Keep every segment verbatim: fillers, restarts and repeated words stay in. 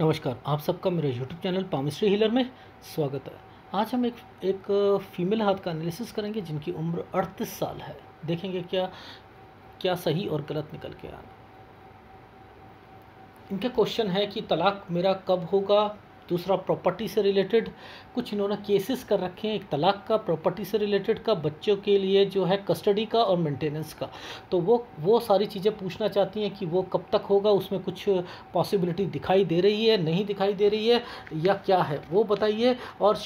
नमस्कार, आप सबका मेरे यूट्यूब चैनल पामिस्ट्री हीलर में स्वागत है। आज हम एक एक फीमेल हाथ का एनालिसिस करेंगे जिनकी उम्र अड़तीस साल है। देखेंगे क्या क्या सही और गलत निकल के आना। इनका क्वेश्चन है कि तलाक मेरा कब होगा। दूसरा, प्रॉपर्टी से रिलेटेड कुछ इन्होंने केसेस कर रखे हैं, एक तलाक का, प्रॉपर्टी से रिलेटेड का, बच्चों के लिए जो है कस्टडी का और मेंटेनेंस का। तो वो वो सारी चीज़ें पूछना चाहती हैं कि वो कब तक होगा, उसमें कुछ पॉसिबिलिटी दिखाई दे रही है, नहीं दिखाई दे रही है, या क्या है वो बताइए। और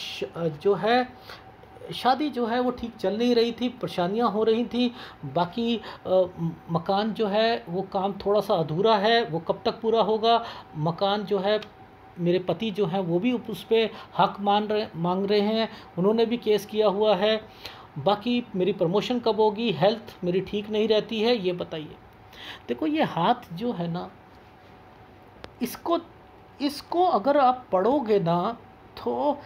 जो है शादी जो है वो ठीक चल नहीं रही थी, परेशानियां हो रही थी। बाकी आ, मकान जो है वो काम थोड़ा सा अधूरा है, वो कब तक पूरा होगा। मकान जो है मेरे पति जो हैं वो भी उस पर हक मान रहे मांग रहे हैं, उन्होंने भी केस किया हुआ है। बाकी मेरी प्रमोशन कब होगी, हेल्थ मेरी ठीक नहीं रहती है, ये बताइए। देखो ये हाथ जो है ना, इसको इसको अगर आप पढ़ोगे ना तो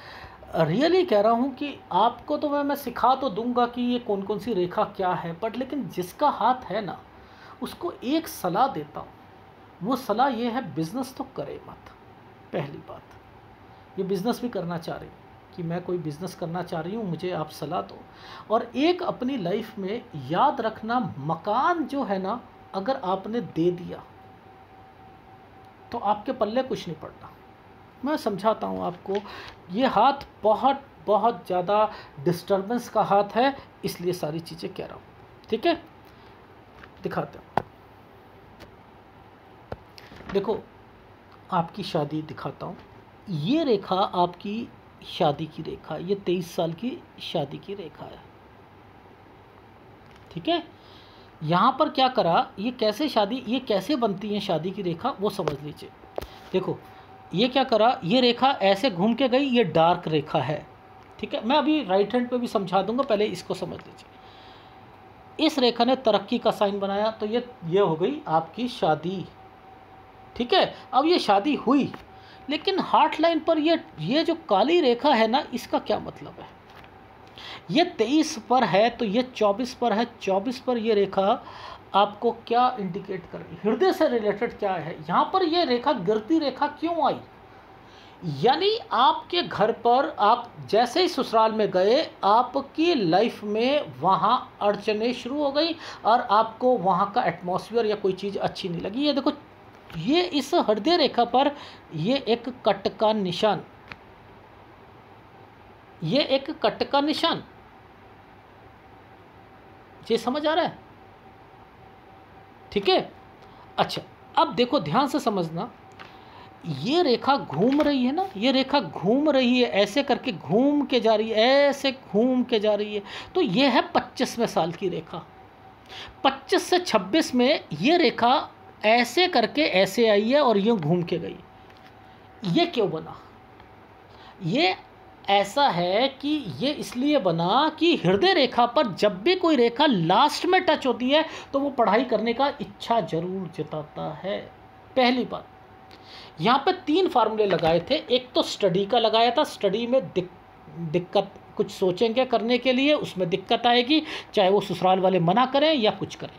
रियली कह रहा हूँ कि आपको तो मैं मैं सिखा तो दूंगा कि ये कौन कौन सी रेखा क्या है, बट लेकिन जिसका हाथ है ना उसको एक सलाह देता हूँ। वो सलाह ये है, बिज़नेस तो करे मत। पहली बात, ये बिज़नेस भी करना चाह रही कि मैं कोई बिज़नेस करना चाह रही हूँ, मुझे आप सलाह दो। और एक अपनी लाइफ में याद रखना, मकान जो है ना अगर आपने दे दिया तो आपके पल्ले कुछ नहीं पड़ना। मैं समझाता हूँ आपको, ये हाथ बहुत बहुत ज़्यादा डिस्टर्बेंस का हाथ है, इसलिए सारी चीज़ें कह रहा हूँ। ठीक है, दिखाते हैं। देखो आपकी शादी दिखाता हूँ। ये रेखा आपकी शादी की रेखा, ये तेईस साल की शादी की रेखा है। ठीक है, यहाँ पर क्या करा, ये कैसे शादी ये कैसे बनती है शादी की रेखा वो समझ लीजिए। देखो ये क्या करा, ये रेखा ऐसे घूम के गई, ये डार्क रेखा है। ठीक है, मैं अभी राइट हैंड पे भी समझा दूंगा, पहले इसको समझ लीजिए। इस रेखा ने तरक्की का साइन बनाया, तो ये ये हो गई आपकी शादी। ठीक है, अब ये शादी हुई, लेकिन हार्ट लाइन पर ये ये जो काली रेखा है ना, इसका क्या मतलब है। ये तेईस पर है तो ये चौबीस पर है, चौबीस पर ये रेखा आपको क्या इंडिकेट कर रही है, हृदय से रिलेटेड क्या है। यहाँ पर ये रेखा गिरती रेखा क्यों आई, यानी आपके घर पर आप जैसे ही ससुराल में गए आपकी लाइफ में वहाँ अड़चने शुरू हो गई और आपको वहाँ का एटमॉस्फेयर या कोई चीज़ अच्छी नहीं लगी। ये देखो, ये इस हृदय रेखा पर ये एक कट का निशान, ये एक कट का निशान, ये समझ आ रहा है। ठीक है, अच्छा अब देखो ध्यान से समझना, ये रेखा घूम रही है ना, ये रेखा घूम रही है, ऐसे करके घूम के जा रही है, ऐसे घूम के जा रही है। तो ये है पच्चीसवें साल की रेखा। पच्चीस से छब्बीस में ये रेखा ऐसे करके ऐसे आई है और यूँ घूम के गई। ये क्यों बना, ये ऐसा है कि ये इसलिए बना कि हृदय रेखा पर जब भी कोई रेखा लास्ट में टच होती है तो वो पढ़ाई करने का इच्छा जरूर जताता है। पहली बात, यहाँ पे तीन फार्मूले लगाए थे। एक तो स्टडी का लगाया था, स्टडी में दिक, दिक्कत कुछ सोचेंगे करने के लिए, उसमें दिक्कत आएगी, चाहे वो ससुराल वाले मना करें या कुछ करें।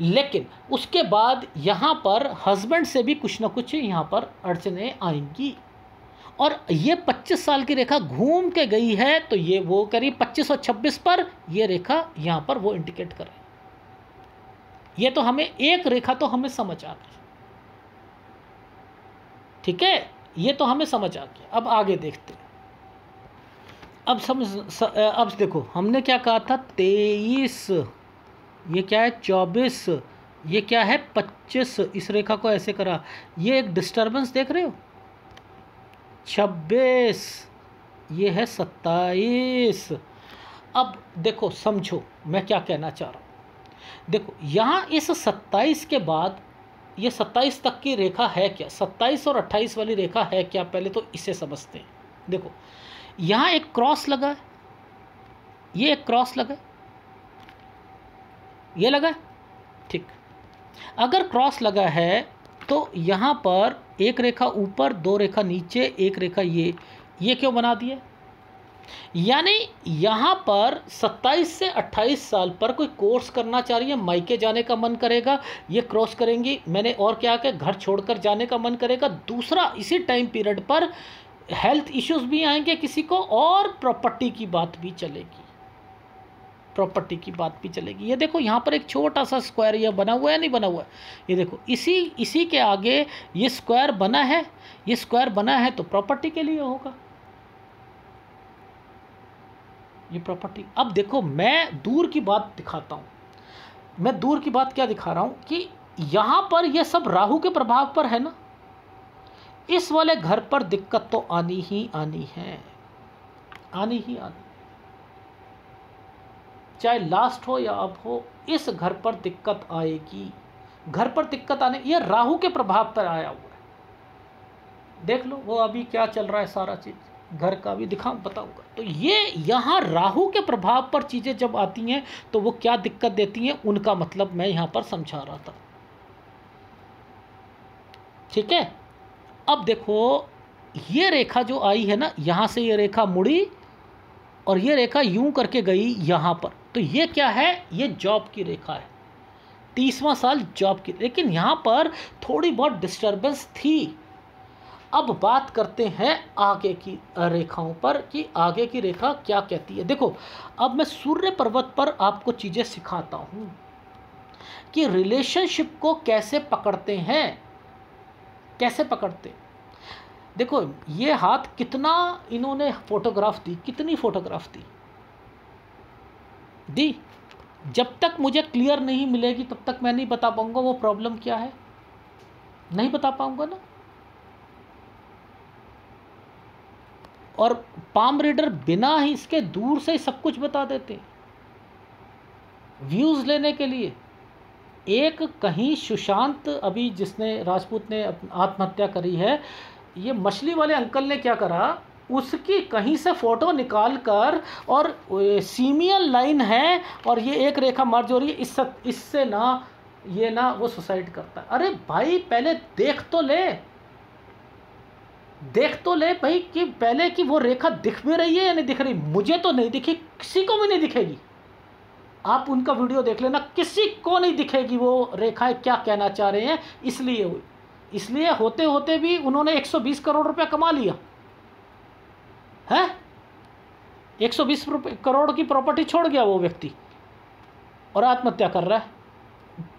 लेकिन उसके बाद यहाँ पर हस्बैंड से भी कुछ ना कुछ यहाँ पर अड़चने आएंगी। और ये पच्चीस साल की रेखा घूम के गई है, तो ये वो करीब पच्चीस और छब्बीस पर ये रेखा यहाँ पर वो इंडिकेट करे। ये तो हमें एक रेखा तो हमें समझ आ गई। ठीक है, ये तो हमें समझ आ गया। अब आगे देखते हैं। अब समझ स, अब देखो हमने क्या कहा था, तेईस, ये क्या है चौबीस, ये क्या है पच्चीस। इस रेखा को ऐसे करा, ये एक डिस्टर्बेंस देख रहे हो। छब्बीस, ये है सत्ताईस। अब देखो समझो मैं क्या कहना चाह रहा हूँ। देखो यहाँ इस सत्ताईस के बाद ये सत्ताईस तक की रेखा है क्या, सत्ताईस और अट्ठाईस वाली रेखा है क्या, पहले तो इसे समझते हैं। देखो यहाँ एक क्रॉस लगा है, ये एक क्रॉस लगा है, ये लगा है। ठीक, अगर क्रॉस लगा है तो यहाँ पर एक रेखा ऊपर, दो रेखा नीचे, एक रेखा ये ये क्यों बना दिए, यानी यहाँ पर सत्ताईस से अट्ठाईस साल पर कोई कोर्स करना चाह रही है, मायके जाने का मन करेगा, ये क्रॉस करेंगी, मैंने और क्या कहा, घर छोड़कर जाने का मन करेगा। दूसरा, इसी टाइम पीरियड पर हेल्थ इश्यूज भी आएंगे किसी को, और प्रॉपर्टी की बात भी चलेगी, प्रॉपर्टी की बात भी चलेगी। ये देखो यहाँ पर एक छोटा सा स्क्वायर ये बना हुआ है, नहीं बना हुआ है, ये देखो इसी इसी के आगे ये स्क्वायर बना है, ये स्क्वायर बना है तो प्रॉपर्टी के लिए होगा, ये प्रॉपर्टी। अब देखो मैं दूर की बात दिखाता हूँ, मैं दूर की बात क्या दिखा रहा हूँ कि यहाँ पर यह सब राहु के प्रभाव पर है ना, इस वाले घर पर दिक्कत तो आनी ही आनी है, आनी ही आनी, चाहे लास्ट हो या अब हो, इस घर पर दिक्कत आएगी। घर पर दिक्कत आने, यह राहु के प्रभाव पर आया हुआ है, देख लो वो अभी क्या चल रहा है सारा चीज़, घर का भी दिखाऊं, बताऊंगा। तो ये यहाँ राहु के प्रभाव पर चीज़ें जब आती हैं तो वो क्या दिक्कत देती हैं, उनका मतलब मैं यहाँ पर समझा रहा था, ठीक है। अब देखो ये रेखा जो आई है ना, यहाँ से ये रेखा मुड़ी और ये रेखा यूं करके गई यहाँ पर, तो ये क्या है, ये जॉब की रेखा है, तीसवां साल जॉब की। लेकिन यहाँ पर थोड़ी बहुत डिस्टर्बेंस थी। अब बात करते हैं आगे की रेखाओं पर कि आगे की रेखा क्या कहती है। देखो अब मैं सूर्य पर्वत पर आपको चीज़ें सिखाता हूँ कि रिलेशनशिप को कैसे पकड़ते हैं, कैसे पकड़ते। देखो ये हाथ कितना इन्होंने फोटोग्राफ दी, कितनी फोटोग्राफ दी दी जब तक मुझे क्लियर नहीं मिलेगी तब तक मैं नहीं बता पाऊँगा वो प्रॉब्लम क्या है, नहीं बता पाऊँगा ना। और पाम रीडर बिना ही इसके दूर से ही सब कुछ बता देते व्यूज़ लेने के लिए। एक कहीं सुशांत, अभी जिसने राजपूत ने आत्महत्या करी है, ये मछली वाले अंकल ने क्या करा, उसकी कहीं से फ़ोटो निकाल कर, और सीमियन लाइन है और ये एक रेखा मर्ज हो रही है, इससे इससे ना ये ना वो सुसाइड करता है। अरे भाई पहले देख तो ले, देख तो ले भाई कि पहले कि वो रेखा दिख भी रही है या नहीं दिख रही। मुझे तो नहीं दिखी, किसी को भी नहीं दिखेगी, आप उनका वीडियो देख लेना, किसी को नहीं दिखेगी वो रेखाएं क्या कहना चाह रहे हैं। इसलिए हुई, इसलिए होते होते भी उन्होंने एक सौ बीस करोड़ रुपया कमा लिया है, एक सौ बीस करोड़ की प्रॉपर्टी छोड़ गया वो व्यक्ति और आत्महत्या कर रहा है।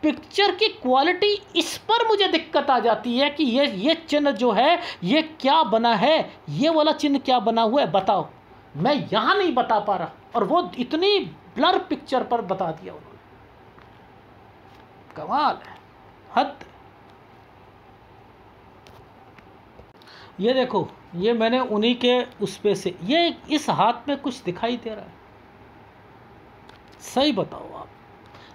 पिक्चर की क्वालिटी, इस पर मुझे दिक्कत आ जाती है कि ये ये चिन्ह जो है ये क्या बना है, ये वाला चिन्ह क्या बना हुआ है, बताओ, मैं यहाँ नहीं बता पा रहा, और वो इतनी ब्लर पिक्चर पर बता दिया उन्होंने। कमाल है, हद। ये देखो ये मैंने उन्हीं के उसपे से, ये इस हाथ में कुछ दिखाई दे रहा है, सही बताओ आप,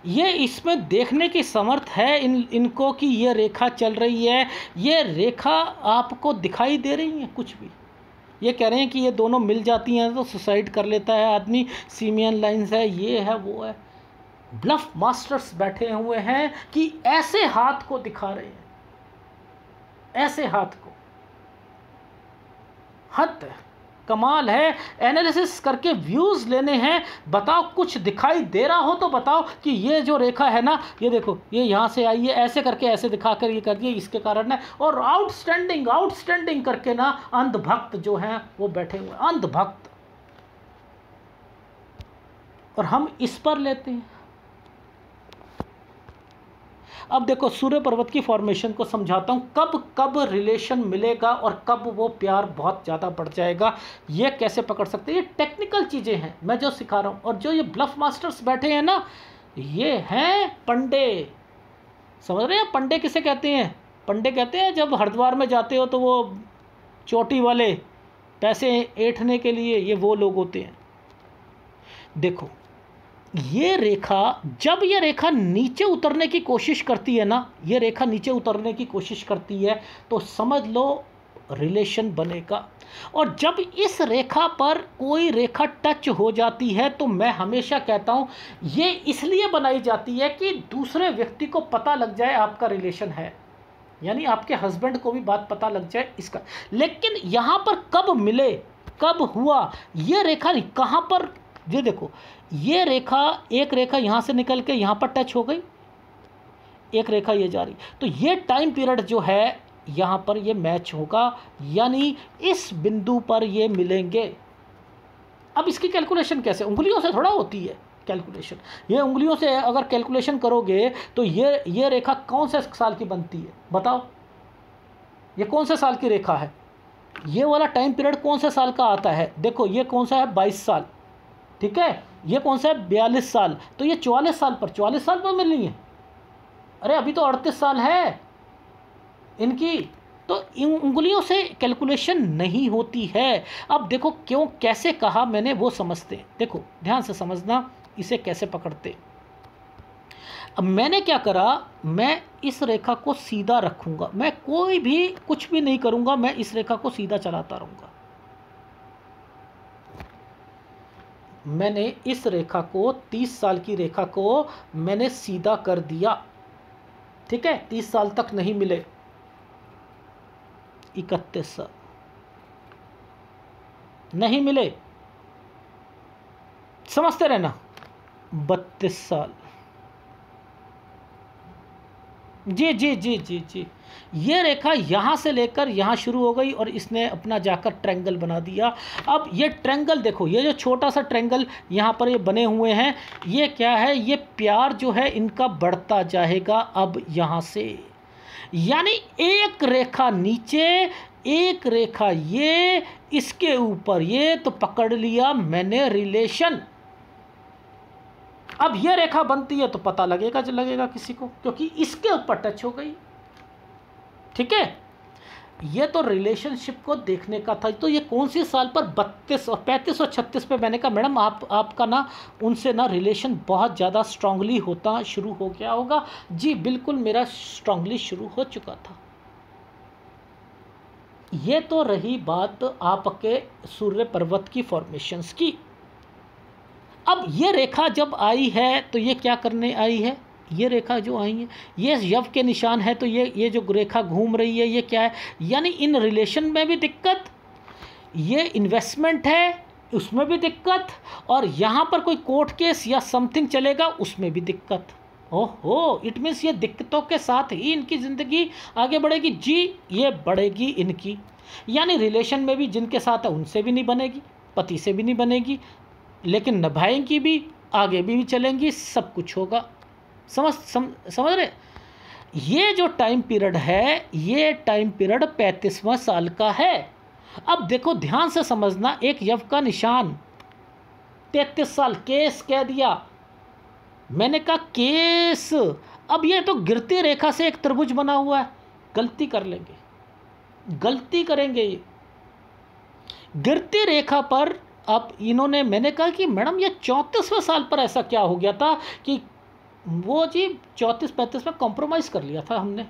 ये इसमें देखने की समर्थ है इन इनको कि ये रेखा चल रही है, ये रेखा आपको दिखाई दे रही है कुछ भी। ये कह रहे हैं कि ये दोनों मिल जाती हैं तो सुसाइड कर लेता है आदमी, सीमियन लाइंस है, ये है वो है। ब्लफ मास्टर्स बैठे हुए हैं कि ऐसे हाथ को दिखा रहे हैं, ऐसे हाथ को। हद है, कमाल है। एनालिसिस करके व्यूज लेने हैं, बताओ कुछ दिखाई दे रहा हो तो बताओ कि ये जो रेखा है ना, ये देखो ये यहाँ से आई है, ऐसे करके ऐसे दिखा कर ये कर दिए, इसके कारण है। और आउटस्टैंडिंग आउटस्टैंडिंग करके ना अंधभक्त जो हैं वो बैठे हुए अंधभक्त, और हम इस पर लेते हैं। अब देखो सूर्य पर्वत की फॉर्मेशन को समझाता हूँ, कब कब रिलेशन मिलेगा और कब वो प्यार बहुत ज़्यादा बढ़ जाएगा, ये कैसे पकड़ सकते हैं। ये टेक्निकल चीज़ें हैं मैं जो सिखा रहा हूँ, और जो ये ब्लफ मास्टर्स बैठे हैं ना, ये हैं पंडे, समझ रहे हैं। पंडे किसे कहते हैं, पंडे कहते हैं जब हरिद्वार में जाते हो तो वो चोटी वाले पैसे ऐंठने के लिए, ये वो लोग होते हैं। देखो ये रेखा, जब ये रेखा नीचे उतरने की कोशिश करती है ना, ये रेखा नीचे उतरने की कोशिश करती है तो समझ लो रिलेशन बनेगा। और जब इस रेखा पर कोई रेखा टच हो जाती है तो मैं हमेशा कहता हूँ ये इसलिए बनाई जाती है कि दूसरे व्यक्ति को पता लग जाए आपका रिलेशन है, यानी आपके हस्बैंड को भी बात पता लग जाए इसका। लेकिन यहाँ पर कब मिले कब हुआ, ये रेखा कहाँ पर, ये देखो ये रेखा, एक रेखा यहाँ से निकल के यहाँ पर टच हो गई, एक रेखा ये जा रही, तो ये टाइम पीरियड जो है यहाँ पर ये मैच होगा, यानी इस बिंदु पर ये मिलेंगे। अब इसकी कैलकुलेशन कैसे, उंगलियों से थोड़ा होती है कैलकुलेशन, ये उंगलियों से अगर कैलकुलेशन करोगे तो ये ये रेखा कौन से साल की बनती है, बताओ ये कौन से साल की रेखा है, ये वाला टाइम पीरियड कौन से साल का आता है। देखो ये कौन सा है, बाईस साल, ठीक है, ये कौन सा है, बयालीस साल, तो ये चौवालीस साल पर, चौवालीस साल पर मिलनी है, अरे अभी तो अड़तीस साल है इनकी, तो उंगलियों से कैलकुलेशन नहीं होती है। अब देखो क्यों, कैसे कहा मैंने वो समझते हैं, देखो ध्यान से समझना इसे कैसे पकड़ते। अब मैंने क्या करा, मैं इस रेखा को सीधा रखूँगा, मैं कोई भी कुछ भी नहीं करूँगा, मैं इस रेखा को सीधा चलाता रहूँगा। मैंने इस रेखा को, तीस साल की रेखा को मैंने सीधा कर दिया, ठीक है, तीस साल तक नहीं मिले, इकतीस साल नहीं मिले, समझते रहना, बत्तीस साल, जी जी जी जी जी ये रेखा यहाँ से लेकर यहाँ शुरू हो गई और इसने अपना जाकर ट्रायंगल बना दिया। अब ये ट्रायंगल देखो, ये जो छोटा सा ट्रायंगल यहाँ पर ये बने हुए हैं, ये क्या है, ये प्यार जो है इनका बढ़ता जाएगा। अब यहाँ से यानी एक रेखा नीचे, एक रेखा ये इसके ऊपर, ये तो पकड़ लिया मैंने रिलेशन। अब ये रेखा बनती है तो पता लगेगा जो लगेगा किसी को, क्योंकि इसके ऊपर टच हो गई, ठीक है। ये तो रिलेशनशिप को देखने का था, तो ये कौन सी साल पर, बत्तीस और पैंतीस और छत्तीस पे। मैंने कहा मैडम आप आपका ना उनसे ना रिलेशन बहुत ज़्यादा स्ट्रांगली होता शुरू हो गया होगा। जी बिल्कुल, मेरा स्ट्रांगली शुरू हो चुका था। ये तो रही बात आपके सूर्य पर्वत की फॉर्मेशंस की। अब ये रेखा जब आई है तो ये क्या करने आई है, ये रेखा जो आई है ये यव के निशान है, तो ये ये जो रेखा घूम रही है ये क्या है, यानी इन रिलेशन में भी दिक्कत, ये इन्वेस्टमेंट है उसमें भी दिक्कत, और यहाँ पर कोई कोर्ट केस या समथिंग चलेगा उसमें भी दिक्कत। ओहो, इट मीन्स ये दिक्कतों के साथ ही इनकी ज़िंदगी आगे बढ़ेगी। जी ये बढ़ेगी इनकी, यानी रिलेशन में भी जिनके साथ है उनसे भी नहीं बनेगी, पति से भी नहीं बनेगी, लेकिन निभाएंगी भी, आगे भी, भी चलेंगी, सब कुछ होगा। समझ सम, समझ रहे। ये जो टाइम पीरियड है ये टाइम पीरियड पैंतीसवां साल का है। अब देखो ध्यान से समझना, एक यव का निशान, तैंतीस साल, केस कह दिया मैंने, कहा केस। अब ये तो गिरती रेखा से एक त्रिभुज बना हुआ है, गलती कर लेंगे, गलती करेंगे ये गिरती रेखा पर। अब इन्होंने, मैंने कहा कि मैडम ये चौंतीसवें साल पर ऐसा क्या हो गया था कि वो जी चौंतीस पैंतीस में कॉम्प्रोमाइज़ कर लिया था हमने,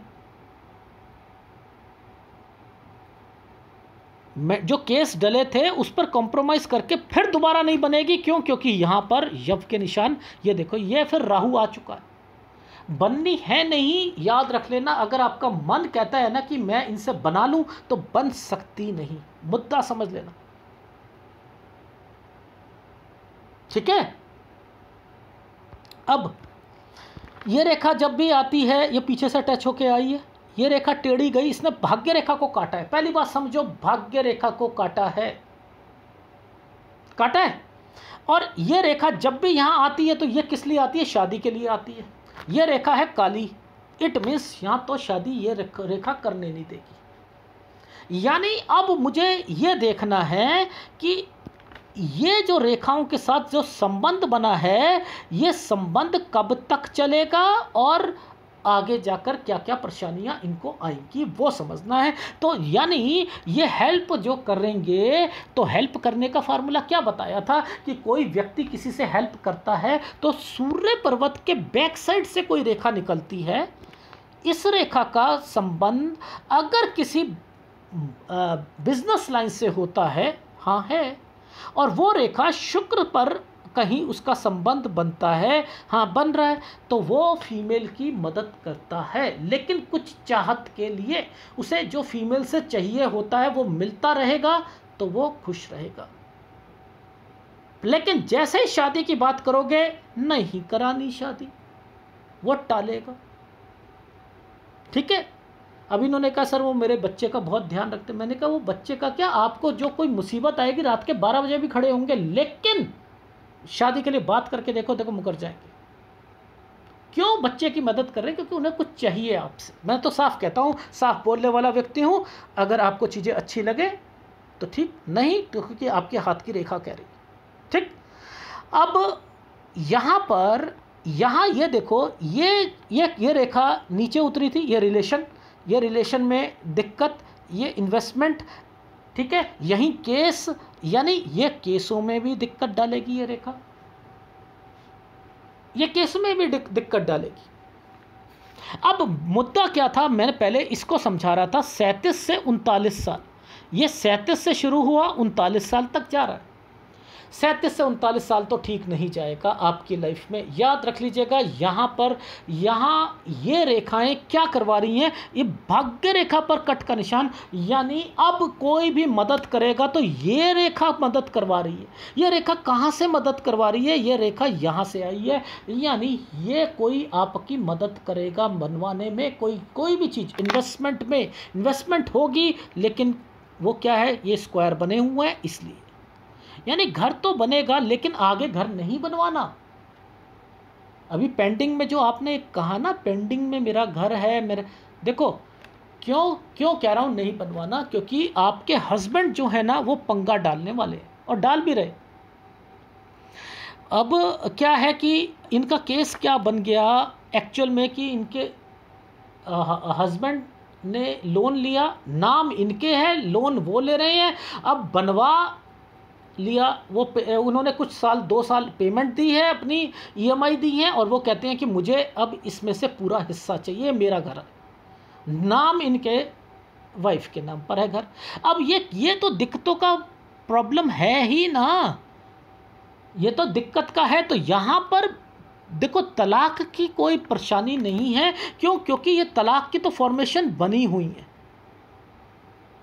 मैं जो केस डले थे उस पर कॉम्प्रोमाइज़ करके फिर दोबारा नहीं बनेगी। क्यों, क्योंकि यहाँ पर यव के निशान, ये देखो ये फिर राहु आ चुका है, बननी है नहीं। याद रख लेना, अगर आपका मन कहता है ना कि मैं इनसे बना लूँ तो बन सकती नहीं, मुद्दा समझ लेना, ठीक है। अब ये रेखा जब भी आती है ये पीछे से टच होके आई है, ये रेखा टेढ़ी गई, इसने भाग्य रेखा को काटा है। पहली बात समझो, भाग्य रेखा को काटा है, काटा है। और ये रेखा जब भी यहाँ आती है तो ये किस लिए आती है, शादी के लिए आती है। ये रेखा है काली, इट मीन्स यहाँ तो शादी ये रेखा करने नहीं देगी। यानी अब मुझे ये देखना है कि ये जो रेखाओं के साथ जो संबंध बना है ये संबंध कब तक चलेगा और आगे जाकर क्या क्या परेशानियां इनको आएंगी वो समझना है। तो यानी ये हेल्प जो करेंगे, तो हेल्प करने का फार्मूला क्या बताया था कि कोई व्यक्ति किसी से हेल्प करता है तो सूर्य पर्वत के बैक साइड से कोई रेखा निकलती है, इस रेखा का संबंध अगर किसी बिजनेस लाइन से होता है, हाँ है, और वो रेखा शुक्र पर कहीं उसका संबंध बनता है, हाँ बन रहा है, तो वो फीमेल की मदद करता है, लेकिन कुछ चाहत के लिए उसे जो फीमेल से चाहिए होता है वो मिलता रहेगा तो वो खुश रहेगा। लेकिन जैसे ही शादी की बात करोगे, नहीं करानी शादी, वो टालेगा। ठीक है। अब इन्होंने कहा सर वो मेरे बच्चे का बहुत ध्यान रखते। मैंने कहा वो बच्चे का क्या, आपको जो कोई मुसीबत आएगी रात के बारह बजे भी खड़े होंगे, लेकिन शादी के लिए बात करके देखो देखो मुकर जाएंगे। क्यों? बच्चे की मदद कर रहे हैं क्योंकि उन्हें कुछ चाहिए आपसे। मैं तो साफ कहता हूँ, साफ बोलने वाला व्यक्ति हूँ। अगर आपको चीज़ें अच्छी लगे तो ठीक, नहीं तो क्योंकि आपके हाथ की रेखा कह रही। ठीक। अब यहाँ पर यहाँ ये देखो, ये ये ये रेखा नीचे उतरी थी, ये रिलेशन ये रिलेशन में दिक्कत, ये इन्वेस्टमेंट। ठीक है। यहीं केस, यानी ये केसों में भी दिक्कत डालेगी ये रेखा, ये केस में भी दिक, दिक्कत डालेगी। अब मुद्दा क्या था, मैंने पहले इसको समझा रहा था, सैंतीस से उनतालीस साल, ये सैंतीस से शुरू हुआ, उनतालीस साल तक जा रहा है। सैंतीस से उनतालीस साल तो ठीक नहीं जाएगा आपकी लाइफ में, याद रख लीजिएगा। यहाँ पर यहाँ ये रेखाएं क्या करवा रही हैं, ये भाग्य रेखा पर कट का निशान, यानी अब कोई भी मदद करेगा तो ये रेखा मदद करवा रही है। ये रेखा कहाँ से मदद करवा रही है? ये रेखा यहाँ से आई है, यानी ये कोई आपकी मदद करेगा बनवाने में, कोई कोई भी चीज़, इन्वेस्टमेंट में इन्वेस्टमेंट होगी। लेकिन वो क्या है, ये स्क्वायर बने हुए हैं, इसलिए यानी घर तो बनेगा लेकिन आगे घर नहीं बनवाना। अभी पेंडिंग में जो आपने कहा ना, पेंडिंग में मेरा घर है, मेरा, देखो क्यों क्यों कह रहा हूँ नहीं बनवाना, क्योंकि आपके हस्बैंड जो है ना वो पंगा डालने वाले हैं और डाल भी रहे। अब क्या है कि इनका केस क्या बन गया एक्चुअल में, कि इनके हस्बैंड ने लोन लिया, नाम इनके हैं, लोन वो ले रहे हैं। अब बनवा लिया वो, उन्होंने कुछ साल, दो साल पेमेंट दी है, अपनी ईएमआई दी है, और वो कहते हैं कि मुझे अब इसमें से पूरा हिस्सा चाहिए, मेरा घर है। नाम इनके वाइफ के नाम पर है घर। अब ये ये तो दिक्कतों का प्रॉब्लम है ही ना, ये तो दिक्कत का है। तो यहाँ पर देखो तलाक की कोई परेशानी नहीं है, क्यों? क्योंकि ये तलाक की तो फॉर्मेशन बनी हुई है,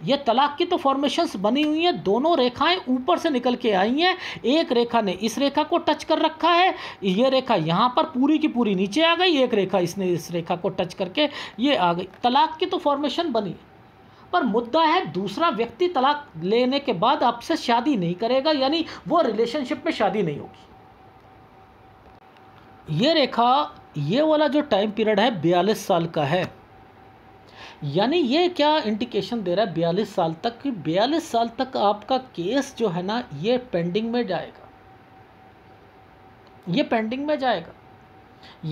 ये तलाक की तो फॉर्मेशंस बनी हुई हैं। दोनों रेखाएं ऊपर से निकल के आई हैं, एक रेखा ने इस रेखा को टच कर रखा है, ये रेखा यहाँ पर पूरी की पूरी नीचे आ गई, एक रेखा इसने इस रेखा को टच करके ये आ गई। तलाक की तो फॉर्मेशन बनी, पर मुद्दा है दूसरा व्यक्ति तलाक लेने के बाद आपसे शादी नहीं करेगा, यानी वो रिलेशनशिप में शादी नहीं होगी। ये रेखा, ये वाला जो टाइम पीरियड है बयालीस साल का है, यानी ये क्या इंडिकेशन दे रहा है, बयालीस साल तक, कि बयालीस साल तक आपका केस जो है ना ये पेंडिंग में जाएगा, ये पेंडिंग में जाएगा।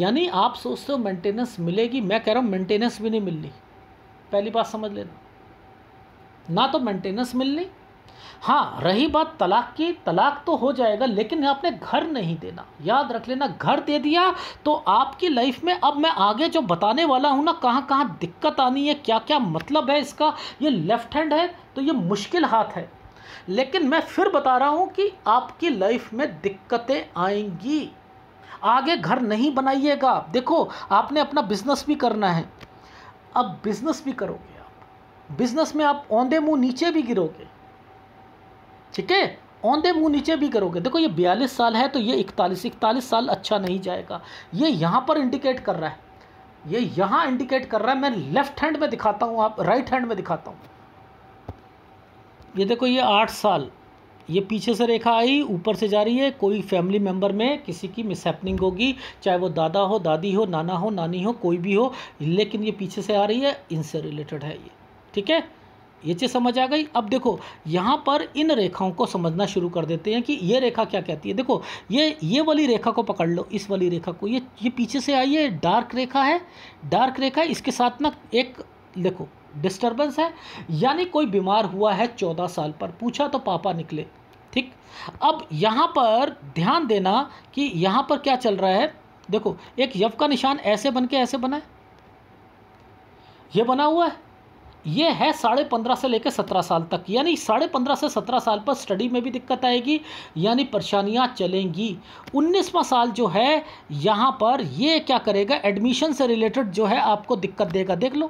यानी आप सोचते हो मेंटेनेंस मिलेगी, मैं कह रहा हूँ मेंटेनेंस भी नहीं मिलनी, पहली बात समझ लेना, ना तो मेंटेनेंस मिलनी। हाँ, रही बात तलाक की, तलाक तो हो जाएगा लेकिन आपने घर नहीं देना, याद रख लेना। घर दे दिया तो आपकी लाइफ में, अब मैं आगे जो बताने वाला हूँ ना, कहाँ कहाँ दिक्कत आनी है, क्या क्या मतलब है इसका। ये लेफ्ट हैंड है तो ये मुश्किल हाथ है, लेकिन मैं फिर बता रहा हूँ कि आपकी लाइफ में दिक्कतें आएंगी। आगे घर नहीं बनाइएगा। देखो आपने अपना बिजनेस भी करना है, अब बिजनेस भी करोगे, आप बिजनेस में आप औंधे मुँह नीचे भी गिरोगे, ठीक है, औंधे मुँह नीचे भी करोगे। देखो ये बयालीस साल है तो ये इकतालीस इकतालीस साल अच्छा नहीं जाएगा, ये यहाँ पर इंडिकेट कर रहा है, ये यहाँ इंडिकेट कर रहा है। मैं लेफ्ट हैंड में दिखाता हूँ, आप राइट हैंड में दिखाता हूँ। ये देखो ये आठ साल, ये पीछे से रेखा आई, ऊपर से जा रही है। कोई फैमिली मेम्बर में किसी की मिसहैपनिंग होगी, चाहे वो दादा हो, दादी हो, नाना हो, नानी हो, कोई भी हो, लेकिन ये पीछे से आ रही है, इनसे रिलेटेड है ये, ठीक है, ये चीज़ समझ आ गई। अब देखो यहाँ पर इन रेखाओं को समझना शुरू कर देते हैं कि ये रेखा क्या कहती है। देखो ये ये वाली रेखा को पकड़ लो, इस वाली रेखा को, ये ये पीछे से आई है, डार्क रेखा है, डार्क रेखा इसके साथ ना एक देखो डिस्टर्बेंस है, यानी कोई बीमार हुआ है चौदह साल पर, पूछा तो पापा निकले। ठीक। अब यहाँ पर ध्यान देना कि यहाँ पर क्या चल रहा है। देखो एक यव का निशान ऐसे बन के ऐसे बना है, ये बना हुआ है, ये है साढ़े पंद्रह से लेकर सत्रह साल तक, यानी साढ़े पंद्रह से सत्रह साल पर स्टडी में भी दिक्कत आएगी, यानी परेशानियां चलेंगी। उन्नीसवां साल जो है यहाँ पर ये क्या करेगा, एडमिशन से रिलेटेड जो है आपको दिक्कत देगा। देख लो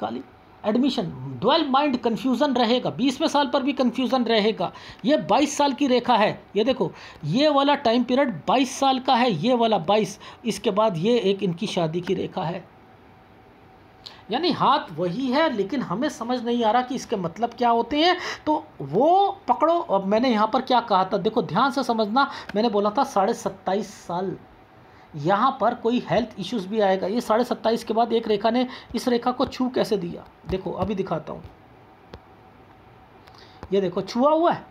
काली, एडमिशन ड्वेल माइंड कन्फ्यूज़न रहेगा, बीसवें साल पर भी कन्फ्यूज़न रहेगा। ये बाईस साल की रेखा है, ये देखो ये वाला टाइम पीरियड बाईस साल का है, ये वाला बाईस, इसके बाद ये एक इनकी शादी की रेखा है। यानी हाथ वही है लेकिन हमें समझ नहीं आ रहा कि इसके मतलब क्या होते हैं। तो वो पकड़ो, अब मैंने यहाँ पर क्या कहा था, देखो ध्यान से समझना, मैंने बोला था साढ़े सत्ताईस साल यहाँ पर कोई हेल्थ इश्यूज भी आएगा। ये साढ़े सत्ताईस के बाद एक रेखा ने इस रेखा को छू कैसे दिया, देखो अभी दिखाता हूँ, ये देखो छुआ हुआ है,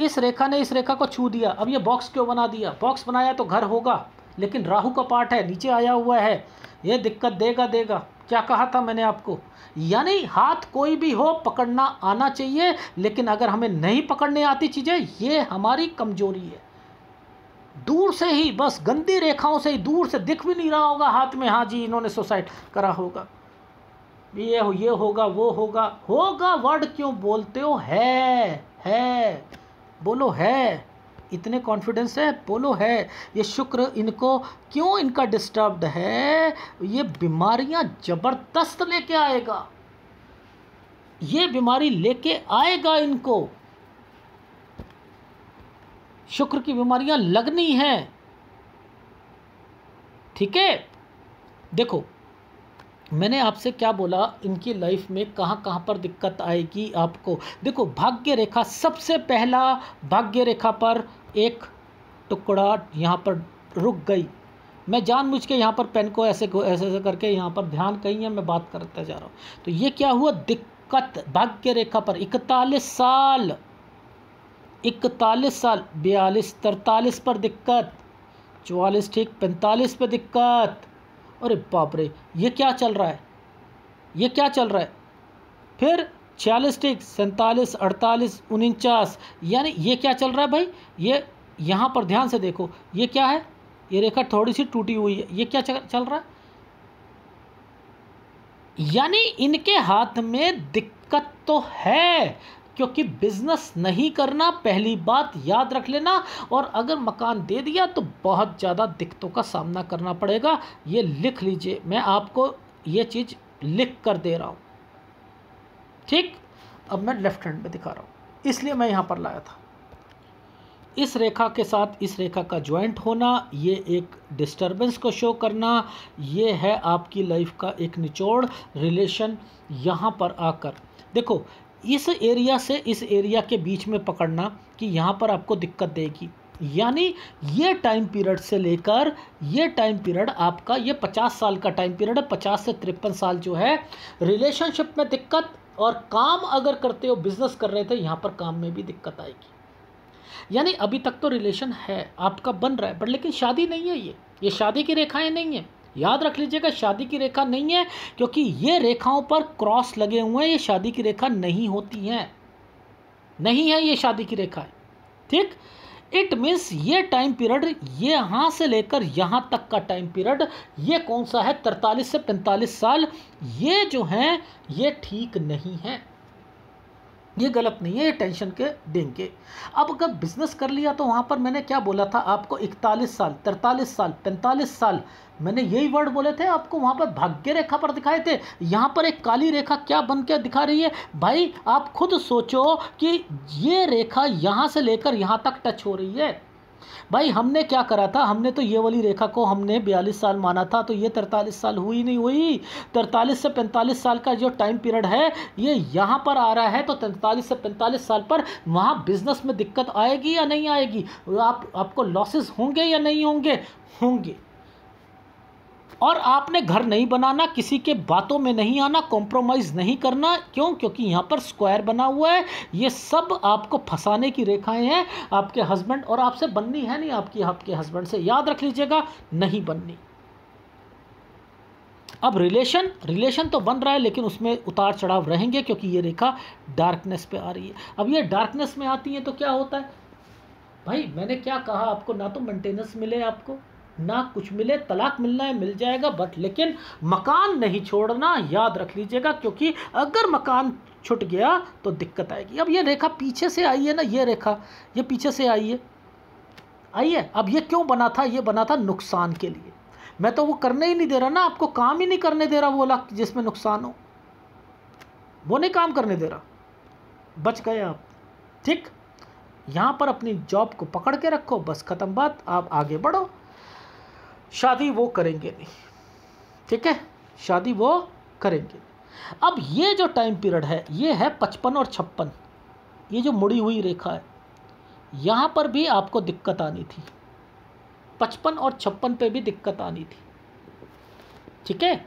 इस रेखा ने इस रेखा को छू दिया। अब ये बॉक्स क्यों बना दिया, बॉक्स बनाया तो घर होगा लेकिन राहु का पार्ट है, नीचे आया हुआ है, ये दिक्कत देगा देगा। क्या कहा था मैंने आपको, यानी हाथ कोई भी हो पकड़ना आना चाहिए, लेकिन अगर हमें नहीं पकड़ने आती चीज़ें, ये हमारी कमजोरी है। दूर से ही बस गंदी रेखाओं से ही, दूर से दिख भी नहीं रहा होगा हाथ में, हाँ जी इन्होंने सुसाइड करा होगा, ये हो ये होगा वो होगा होगा, वर्ड क्यों बोलते हो, है है बोलो है, इतने कॉन्फिडेंस है बोलो है। ये शुक्र इनको क्यों इनका डिस्टर्ब्ड है, ये बीमारियां जबरदस्त लेके आएगा, ये बीमारी लेके आएगा इनको, शुक्र की बीमारियां लगनी हैं। ठीक है, देखो मैंने आपसे क्या बोला, इनकी लाइफ में कहाँ कहाँ पर दिक्कत आएगी आपको। देखो भाग्य रेखा, सबसे पहला भाग्य रेखा पर एक टुकड़ा यहाँ पर रुक गई। मैं जानबूझ के यहाँ पर पेन को ऐसे ऐसे ऐसे करके यहाँ पर ध्यान कहीं है, मैं बात करता जा रहा हूँ। तो ये क्या हुआ दिक्कत, भाग्य रेखा पर इकतालीस साल, इकतालीस साल, बयालीस तरतालीस पर दिक्कत, चौवालीस ठीक पैंतालीस पर दिक्कत। अरे बाप रे, ये क्या चल रहा है, ये क्या चल रहा है। फिर छियालीस ठीक सैंतालीस अड़तालीस उनचास, यानी ये क्या चल रहा है भाई, ये यहाँ पर ध्यान से देखो ये क्या है, ये रेखा थोड़ी सी टूटी हुई है, ये क्या चल रहा है। यानी इनके हाथ में दिक्कत तो है, क्योंकि बिजनेस नहीं करना, पहली बात याद रख लेना, और अगर मकान दे दिया तो बहुत ज़्यादा दिक्कतों का सामना करना पड़ेगा। ये लिख लीजिए, मैं आपको ये चीज़ लिख कर दे रहा हूँ। ठीक, अब मैं लेफ्ट हैंड में दिखा रहा हूँ, इसलिए मैं यहाँ पर लाया था। इस रेखा के साथ इस रेखा का ज्वाइंट होना, ये एक डिस्टर्बेंस को शो करना, ये है आपकी लाइफ का एक निचोड़। रिलेशन यहाँ पर आकर देखो, इस एरिया से इस एरिया के बीच में पकड़ना कि यहाँ पर आपको दिक्कत देगी। यानी ये टाइम पीरियड से लेकर ये टाइम पीरियड आपका, ये पचास साल का टाइम पीरियड है, पचास से तिरपन साल जो है, रिलेशनशिप में दिक्कत, और काम अगर करते हो बिजनेस कर रहे थे यहाँ पर काम में भी दिक्कत आएगी। यानी अभी तक तो रिलेशन है आपका बन रहा है बट लेकिन शादी नहीं है, ये ये शादी की रेखाएँ नहीं है, याद रख लीजिएगा शादी की रेखा नहीं है, क्योंकि ये रेखाओं पर क्रॉस लगे हुए हैं, ये शादी की रेखा नहीं होती है, नहीं है ये शादी की रेखा है। ठीक, इट मीन्स ये टाइम पीरियड यहाँ से लेकर यहाँ तक का टाइम पीरियड, ये कौन सा है तरतालीस से पैंतालीस साल, ये जो हैं ये ठीक नहीं है, ये गलत नहीं है, ये टेंशन के देंगे। अब अगर बिजनेस कर लिया तो वहाँ पर मैंने क्या बोला था आपको, इकतालीस साल तरतालीस साल पैंतालीस साल, मैंने यही वर्ड बोले थे आपको, वहाँ पर भाग्य रेखा पर दिखाए थे। यहाँ पर एक काली रेखा क्या बन के दिखा रही है भाई, आप खुद सोचो कि ये रेखा यहाँ से लेकर यहाँ तक टच हो रही है। भाई हमने क्या करा था, हमने तो ये वाली रेखा को हमने बयालीस साल माना था, तो ये तरतालीस साल हुई नहीं हुई, तरतालीस से पैंतालीस साल का जो टाइम पीरियड है ये यहाँ पर आ रहा है, तो तरतालीस से पैंतालीस साल पर वहाँ बिजनेस में दिक्कत आएगी या नहीं आएगी, आप आपको लॉसेस होंगे या नहीं होंगे, होंगे। और आपने घर नहीं बनाना, किसी के बातों में नहीं आना, कॉम्प्रोमाइज़ नहीं करना, क्यों, क्योंकि यहाँ पर स्क्वायर बना हुआ है, ये सब आपको फंसाने की रेखाएं हैं। आपके हस्बैंड और आपसे बननी है नहीं, आपकी आपके हस्बैंड से याद रख लीजिएगा नहीं बननी। अब रिलेशन, रिलेशन तो बन रहा है लेकिन उसमें उतार चढ़ाव रहेंगे, क्योंकि ये रेखा डार्कनेस पे आ रही है। अब ये डार्कनेस में आती है तो क्या होता है भाई, मैंने क्या कहा आपको, ना तो मेंटेनेंस मिले आपको ना कुछ मिले, तलाक मिलना है मिल जाएगा बट लेकिन मकान नहीं छोड़ना, याद रख लीजिएगा, क्योंकि अगर मकान छूट गया तो दिक्कत आएगी। अब ये रेखा पीछे से आई है ना, ये रेखा ये पीछे से आई है, आई है। अब ये क्यों बना था, ये बना था नुकसान के लिए, मैं तो वो करने ही नहीं दे रहा ना आपको, काम ही नहीं करने दे रहा वो लाख जिसमें नुकसान हो। वो नहीं काम करने दे रहा, बच गए आप। ठीक, यहाँ पर अपनी जॉब को पकड़ के रखो, बस ख़त्म बात, आप आगे बढ़ो। शादी वो करेंगे नहीं, ठीक है, शादी वो करेंगे। अब ये जो टाइम पीरियड है ये है पचपन और छप्पन, ये जो मुड़ी हुई रेखा है यहाँ पर भी आपको दिक्कत आनी थी, पचपन और छप्पन पे भी दिक्कत आनी थी, ठीक है।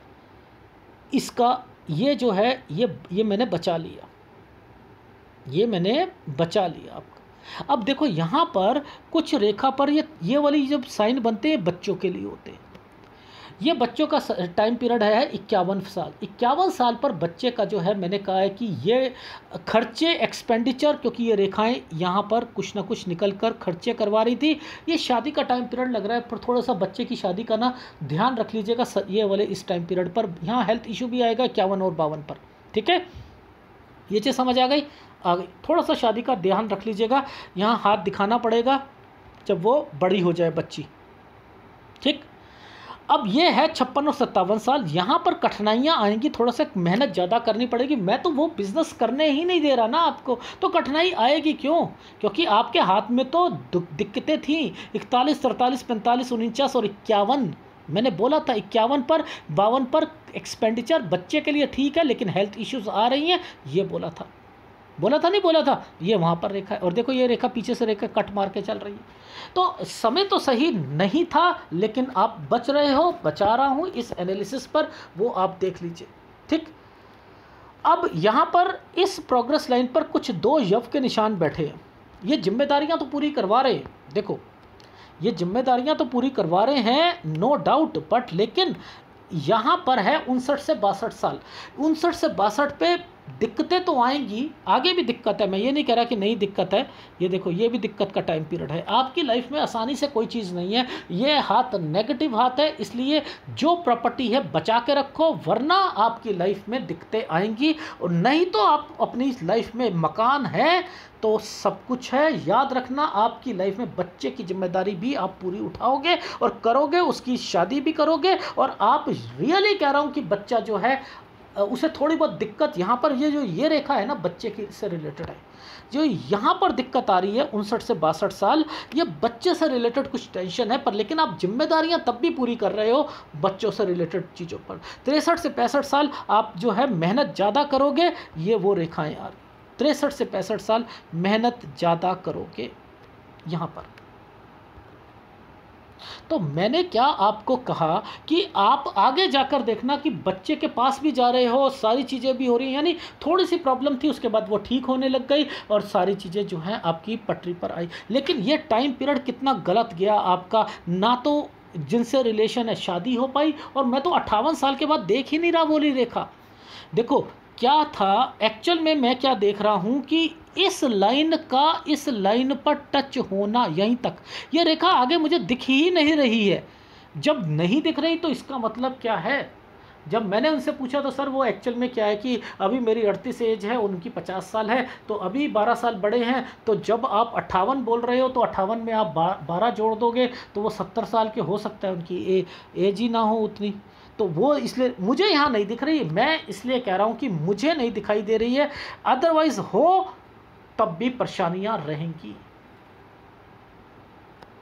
इसका ये जो है ये ये मैंने बचा लिया, ये मैंने बचा लिया आपका। अब देखो यहाँ पर कुछ रेखा पर ये ये वाली जब साइन बनते हैं बच्चों के लिए होते हैं। ये बच्चों का टाइम पीरियड है इक्यावन साल। इक्यावन साल पर बच्चे का जो है मैंने कहा है कि ये खर्चे एक्सपेंडिचर, क्योंकि ये रेखाएं यहाँ पर कुछ ना कुछ निकल कर खर्चे करवा रही थी। ये शादी का टाइम पीरियड लग रहा है, पर थोड़ा सा बच्चे की शादी का ना ध्यान रख लीजिएगा ये वाले इस टाइम पीरियड पर। यहाँ हेल्थ इशू भी आएगा इक्यावन और बावन पर, ठीक है। ये चीज़ समझ आ गई आ गई थोड़ा सा शादी का ध्यान रख लीजिएगा, यहाँ हाथ दिखाना पड़ेगा जब वो बड़ी हो जाए बच्ची, ठीक। अब ये है छप्पन और सत्तावन साल, यहाँ पर कठिनाइयाँ आएंगी, थोड़ा सा मेहनत ज़्यादा करनी पड़ेगी। मैं तो वो बिज़नेस करने ही नहीं दे रहा ना आपको, तो कठिनाई आएगी क्यों? क्योंकि आपके हाथ में तो दिक्कतें थीं। इकतालीस, सड़तालीस, पैंतालीस, उनचास और इक्यावन, मैंने बोला था इक्यावन पर बावन पर एक्सपेंडिचर बच्चे के लिए ठीक है, लेकिन हेल्थ इश्यूज़ आ रही हैं, ये बोला था, बोला था नहीं बोला था। ये वहाँ पर रेखा है और देखो ये रेखा पीछे से रेखा कट मार के चल रही है। तो समय तो सही नहीं था, लेकिन आप बच रहे हो, बचा रहा हूँ इस एनालिसिस पर, वो आप देख लीजिए, ठीक। अब यहाँ पर इस प्रोग्रेस लाइन पर कुछ दो यव के निशान बैठे हैं। ये जिम्मेदारियाँ तो पूरी करवा रहे हैं, देखो ये जिम्मेदारियाँ तो पूरी करवा रहे हैं नो डाउट, बट लेकिन यहाँ पर है उनसठ से बासठ साल। उनसठ से बासठ पे दिक्कतें तो आएंगी, आगे भी दिक्कत है, मैं ये नहीं कह रहा कि नहीं दिक्कत है। ये देखो ये भी दिक्कत का टाइम पीरियड है, आपकी लाइफ में आसानी से कोई चीज़ नहीं है। ये हाथ नेगेटिव हाथ है, इसलिए जो प्रॉपर्टी है बचा के रखो, वरना आपकी लाइफ में दिक्कतें आएंगी। और नहीं तो आप अपनी लाइफ में मकान है तो सब कुछ है। याद रखना, आपकी लाइफ में बच्चे की जिम्मेदारी भी आप पूरी उठाओगे और करोगे, उसकी शादी भी करोगे। और आप रियली कह रहा हूँ कि बच्चा जो है उसे थोड़ी बहुत दिक्कत यहाँ पर, ये जो ये रेखा है ना बच्चे की से रिलेटेड है, जो यहाँ पर दिक्कत आ रही है उनसठ से बासठ साल, ये बच्चे से रिलेटेड कुछ टेंशन है। पर लेकिन आप जिम्मेदारियाँ तब भी पूरी कर रहे हो बच्चों से रिलेटेड चीज़ों पर। तिरसठ से पैंसठ साल आप जो है मेहनत ज़्यादा करोगे, ये वो रेखाएँ आ रही। तिरसठ से पैंसठ साल मेहनत ज़्यादा करोगे यहाँ पर। तो मैंने क्या आपको कहा कि आप आगे जाकर देखना कि बच्चे के पास भी जा रहे हो, सारी चीज़ें भी हो रही हैं, यानी थोड़ी सी प्रॉब्लम थी उसके बाद वो ठीक होने लग गई और सारी चीज़ें जो हैं आपकी पटरी पर आई। लेकिन ये टाइम पीरियड कितना गलत गया आपका, ना तो जिनसे रिलेशन है शादी हो पाई, और मैं तो अट्ठावन साल के बाद देख ही नहीं रहा बोली रेखा। देखो क्या था एक्चुअल में, मैं क्या देख रहा हूँ कि इस लाइन का इस लाइन पर टच होना, यहीं तक ये रेखा आगे मुझे दिख ही नहीं रही है। जब नहीं दिख रही तो इसका मतलब क्या है? जब मैंने उनसे पूछा तो सर वो एक्चुअल में क्या है कि अभी मेरी अड़तीस एज है, उनकी पचास साल है, तो अभी बारह साल बड़े हैं। तो जब आप अट्ठावन बोल रहे हो तो अट्ठावन में आप बारह जोड़ दोगे तो वो सत्तर साल के हो सकता है, उनकी एज ही ना हो उतनी। तो वो इसलिए मुझे यहाँ नहीं दिख रही, मैं इसलिए कह रहा हूँ कि मुझे नहीं दिखाई दे रही है। अदरवाइज़ हो तब भी परेशानियां रहेंगी,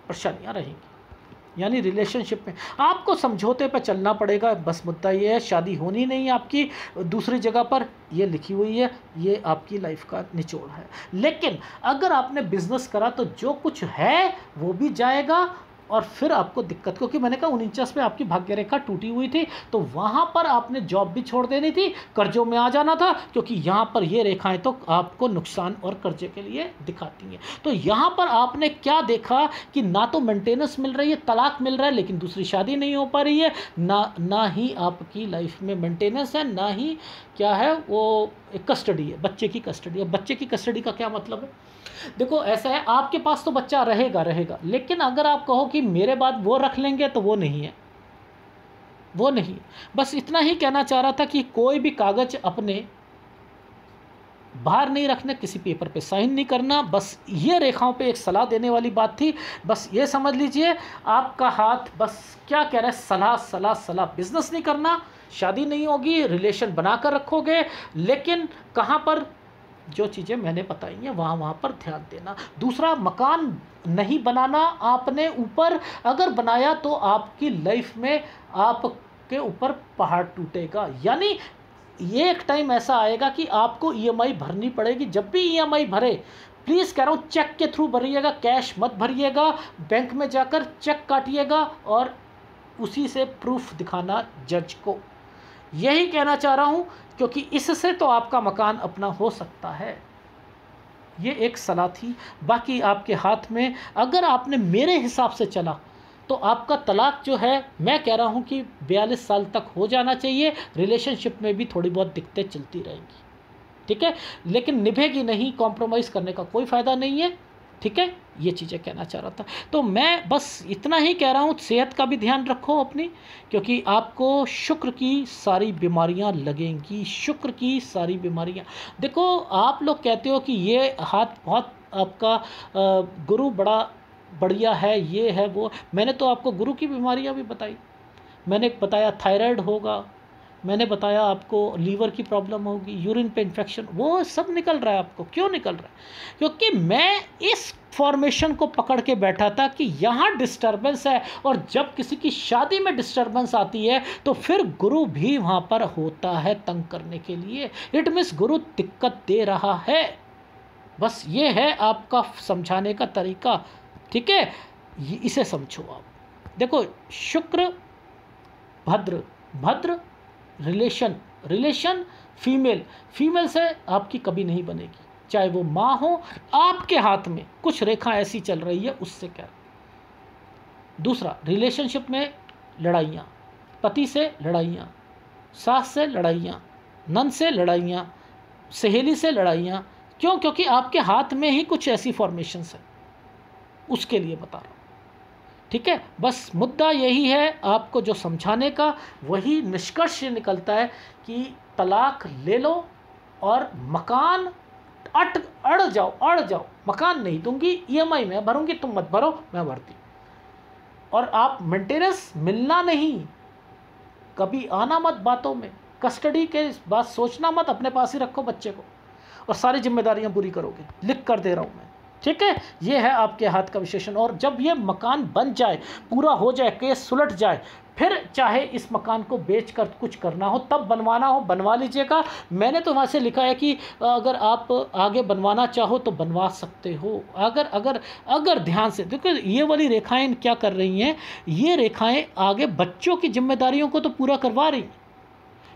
परेशानियां रहेंगी, यानी रिलेशनशिप में आपको समझौते पर चलना पड़ेगा। बस मुद्दा ये है, शादी होनी नहीं है आपकी। दूसरी जगह पर ये लिखी हुई है, ये आपकी लाइफ का निचोड़ है। लेकिन अगर आपने बिजनेस करा तो जो कुछ है वो भी जाएगा और फिर आपको दिक्कत, क्योंकि मैंने कहा उनचास में आपकी भाग्य रेखा टूटी हुई थी, तो वहाँ पर आपने जॉब भी छोड़ देनी थी, कर्जों में आ जाना था, क्योंकि यहाँ पर ये रेखाएं तो आपको नुकसान और कर्जे के लिए दिखाती हैं। तो यहाँ पर आपने क्या देखा कि ना तो मेंटेनेंस मिल रही है, तलाक मिल रहा है, लेकिन दूसरी शादी नहीं हो पा रही है, ना ना ही आपकी लाइफ में मेंटेनेंस है, ना ही क्या है वो कस्टडी है, बच्चे की कस्टडी है। बच्चे की कस्टडी का क्या मतलब है? देखो ऐसा है, आपके पास तो बच्चा रहेगा रहेगा लेकिन अगर आप कहो कि मेरे बाद वो रख लेंगे तो वो नहीं है, वो नहीं। बस इतना ही कहना चाह रहा था कि कोई भी कागज अपने बाहर नहीं रखना, किसी पेपर पे साइन नहीं करना। बस ये रेखाओं पे एक सलाह देने वाली बात थी। बस ये समझ लीजिए आपका हाथ बस क्या कह रहा है, सलाह सलाह सलाह। बिजनेस नहीं करना, शादी नहीं होगी, रिलेशन बनाकर रखोगे, लेकिन कहाँ पर जो चीज़ें मैंने बताई हैं वहाँ वहाँ पर ध्यान देना। दूसरा, मकान नहीं बनाना आपने ऊपर, अगर बनाया तो आपकी लाइफ में आपके ऊपर पहाड़ टूटेगा, यानी ये एक टाइम ऐसा आएगा कि आपको ईएमआई भरनी पड़ेगी। जब भी ईएमआई भरे, प्लीज़ कह रहा हूँ, चेक के थ्रू भरिएगा, कैश मत भरिएगा, बैंक में जाकर चेक काटिएगा और उसी से प्रूफ दिखाना जज को, यही कहना चाह रहा हूँ, क्योंकि इससे तो आपका मकान अपना हो सकता है। ये एक सलाह थी, बाकी आपके हाथ में। अगर आपने मेरे हिसाब से चला तो आपका तलाक जो है, मैं कह रहा हूँ कि बयालीस साल तक हो जाना चाहिए। रिलेशनशिप में भी थोड़ी बहुत दिक्कतें चलती रहेंगी, ठीक है, लेकिन निभेगी नहीं, कॉम्प्रोमाइज़ करने का कोई फ़ायदा नहीं है, ठीक है। ये चीज़ें कहना चाह रहा था, तो मैं बस इतना ही कह रहा हूँ। सेहत का भी ध्यान रखो अपनी, क्योंकि आपको शुक्र की सारी बीमारियाँ लगेंगी, शुक्र की सारी बीमारियाँ। देखो, आप लोग कहते हो कि ये हाथ बहुत आपका गुरु बड़ा बढ़िया है, ये है वो, मैंने तो आपको गुरु की बीमारियां भी बताई। मैंने बताया थायराइड होगा, मैंने बताया आपको लीवर की प्रॉब्लम होगी, यूरिन पे इन्फेक्शन, वो सब निकल रहा है आपको। क्यों निकल रहा है? क्योंकि मैं इस फॉर्मेशन को पकड़ के बैठा था कि यहाँ डिस्टर्बेंस है, और जब किसी की शादी में डिस्टर्बेंस आती है तो फिर गुरु भी वहाँ पर होता है तंग करने के लिए। इट मीन्स गुरु दिक्कत दे रहा है, बस ये है आपका समझाने का तरीका, ठीक है, इसे समझो आप। देखो, शुक्र, भद्र, भद्र रिलेशन, रिलेशन फीमेल, फीमेल से आपकी कभी नहीं बनेगी, चाहे वो माँ हो। आपके हाथ में कुछ रेखा ऐसी चल रही है, उससे क्या। दूसरा, रिलेशनशिप में लड़ाइयाँ, पति से लड़ाइयाँ, सास से लड़ाइयाँ, नन से लड़ाइयाँ, सहेली से लड़ाइयाँ। क्यों? क्योंकि आपके हाथ में ही कुछ ऐसी फॉर्मेशंस है, उसके लिए बता रहा हूँ, ठीक है। बस मुद्दा यही है आपको जो समझाने का, वही निष्कर्ष निकलता है कि तलाक ले लो और मकान अट अड़ जाओ, अड़ जाओ, मकान नहीं दूंगी, ईएमआई मैं भरूंगी, तुम मत भरो, मैं भरती। और आप मेंटेनेंस मिलना नहीं, कभी आना मत बातों में, कस्टडी के इस बात सोचना मत, अपने पास ही रखो बच्चे को, और सारी जिम्मेदारियाँ पूरी करोगे, लिख कर दे रहा हूँ मैं, ठीक है। ये है आपके हाथ का विशेषण। और जब ये मकान बन जाए, पूरा हो जाए, केस सुलट जाए, फिर चाहे इस मकान को बेचकर कुछ करना हो, तब बनवाना हो, बनवा लीजिएगा। मैंने तो वहाँ से लिखा है कि अगर आप आगे बनवाना चाहो तो बनवा सकते हो। अगर अगर अगर ध्यान से देखो, ये वाली रेखाएं क्या कर रही हैं, ये रेखाएं आगे बच्चों की जिम्मेदारियों को तो पूरा करवा रही हैं,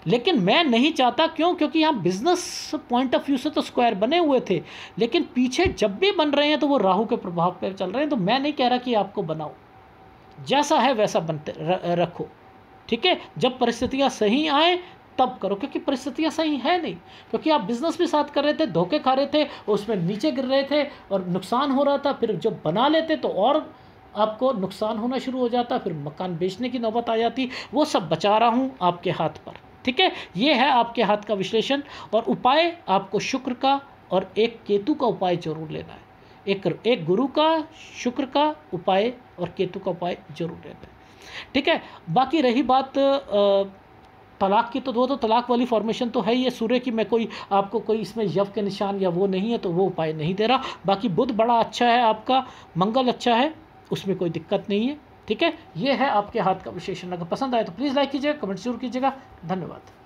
लेकिन मैं नहीं चाहता। क्यों? क्योंकि यहाँ बिजनेस पॉइंट ऑफ व्यू से तो स्क्वायर बने हुए थे, लेकिन पीछे जब भी बन रहे हैं तो वो राहु के प्रभाव पर चल रहे हैं। तो मैं नहीं कह रहा कि आपको बनाओ, जैसा है वैसा बनते रखो, ठीक है। जब परिस्थितियाँ सही आए तब करो, क्योंकि परिस्थितियाँ सही है नहीं, क्योंकि आप बिजनेस भी साथ कर रहे थे, धोखे खा रहे थे, उसमें नीचे गिर रहे थे और नुकसान हो रहा था। फिर जब बना लेते तो और आपको नुकसान होना शुरू हो जाता, फिर मकान बेचने की नौबत आ जाती। वो सब बचा रहा हूँ आपके हाथ पर, ठीक है। ये है आपके हाथ का विश्लेषण। और उपाय, आपको शुक्र का और एक केतु का उपाय जरूर लेना है। एक एक गुरु का, शुक्र का उपाय और केतु का उपाय जरूर लेना है, ठीक है। बाकी रही बात तलाक की, तो दो तो तलाक वाली फॉर्मेशन तो है ही है। सूर्य की मैं कोई आपको कोई इसमें यव के निशान या वो नहीं है, तो वो उपाय नहीं दे रहा। बाकी बुध बड़ा अच्छा है आपका, मंगल अच्छा है, उसमें कोई दिक्कत नहीं है, ठीक है। ये है आपके हाथ का विशेषण। अगर पसंद आए तो प्लीज़ लाइक कीजिएगा, कमेंट जरूर कीजिएगा। धन्यवाद।